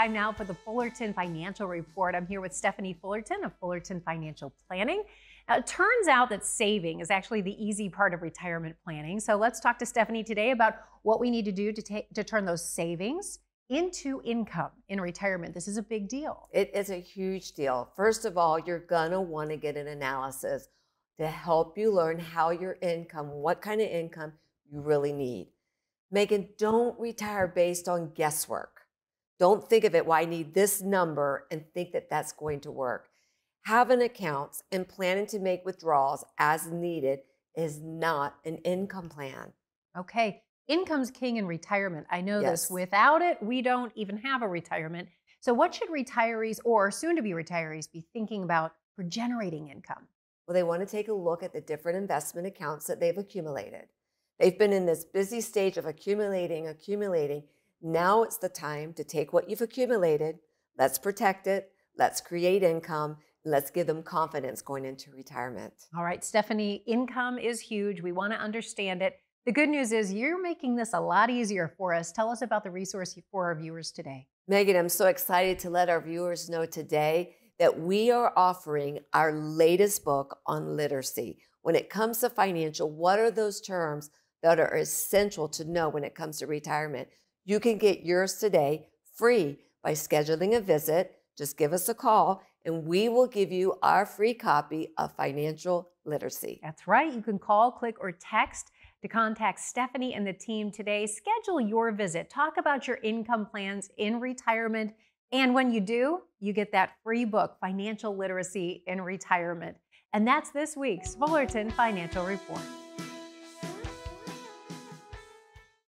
time now for the Fullerton Financial Report. I'm here with Stephanie Fullerton of Fullerton Financial Planning. Now, it turns out that saving is actually the easy part of retirement planning. So let's talk to Stephanie today about what we need to do to turn those savings into income in retirement. This is a big deal. It is a huge deal. First of all, you're gonna wanna get an analysis to help you learn how your income, what kind of income you really need. Megan, don't retire based on guesswork. Don't think of it, well, I need this number, and think that that's going to work. Having accounts and planning to make withdrawals as needed is not an income plan. Okay, income's king in retirement. I know this. Without it, we don't even have a retirement. So what should retirees or soon-to-be retirees be thinking about for generating income? Well, they want to take a look at the different investment accounts that they've accumulated. They've been in this busy stage of accumulating. Now it's the time to take what you've accumulated, let's protect it, let's create income, and let's give them confidence going into retirement. All right, Stephanie, income is huge. We want to understand it. The good news is you're making this a lot easier for us. Tell us about the resource for our viewers today. Megan, I'm so excited to let our viewers know today that we are offering our latest book on literacy. When it comes to financial, what are those terms that are essential to know when it comes to retirement? You can get yours today free by scheduling a visit. Just give us a call and we will give you our free copy of Financial Literacy. That's right. You can call, click, or text to contact Stephanie and the team today. Schedule your visit. Talk about your income plans in retirement. And when you do, you get that free book, Financial Literacy in Retirement. And that's this week's Fullerton Financial Report.